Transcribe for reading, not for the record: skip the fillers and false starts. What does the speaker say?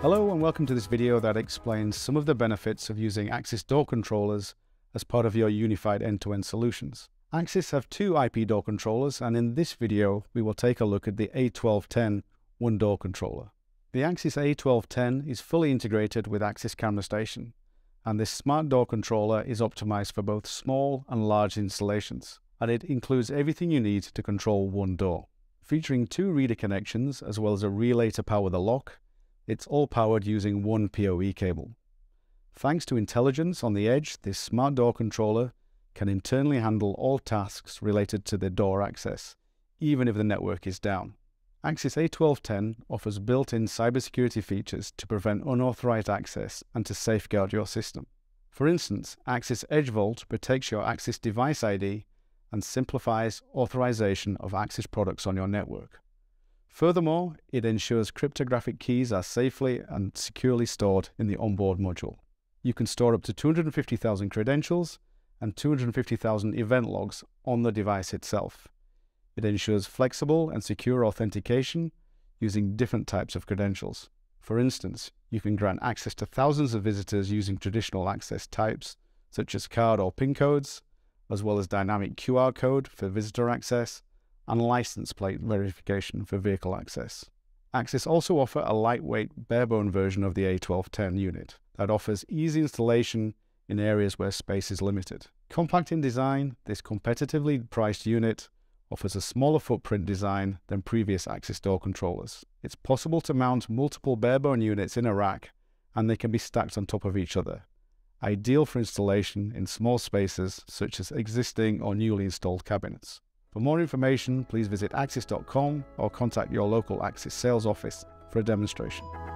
Hello and welcome to this video that explains some of the benefits of using Axis door controllers as part of your unified end-to-end solutions. Axis have two IP door controllers, and in this video we will take a look at the A1210 one door controller. The Axis A1210 is fully integrated with Axis Camera Station, and this smart door controller is optimized for both small and large installations, and it includes everything you need to control one door. Featuring two reader connections as well as a relay to power the lock, it's all powered using one PoE cable. Thanks to intelligence on the edge, this smart door controller can internally handle all tasks related to the door access, even if the network is down. Axis A1210 offers built-in cybersecurity features to prevent unauthorized access and to safeguard your system. For instance, Axis Edge Vault protects your Axis device ID and simplifies authorization of Axis products on your network. Furthermore, it ensures cryptographic keys are safely and securely stored in the onboard module. You can store up to 250,000 credentials and 250,000 event logs on the device itself. It ensures flexible and secure authentication using different types of credentials. For instance, you can grant access to thousands of visitors using traditional access types, such as card or PIN codes, as well as dynamic QR code for visitor access, and license plate verification for vehicle access. Axis also offer a lightweight, barebone version of the A1210 unit that offers easy installation in areas where space is limited. Compact in design, this competitively priced unit offers a smaller footprint design than previous Axis door controllers. It's possible to mount multiple barebone units in a rack, and they can be stacked on top of each other, ideal for installation in small spaces such as existing or newly installed cabinets. For more information, please visit axis.com or contact your local Axis sales office for a demonstration.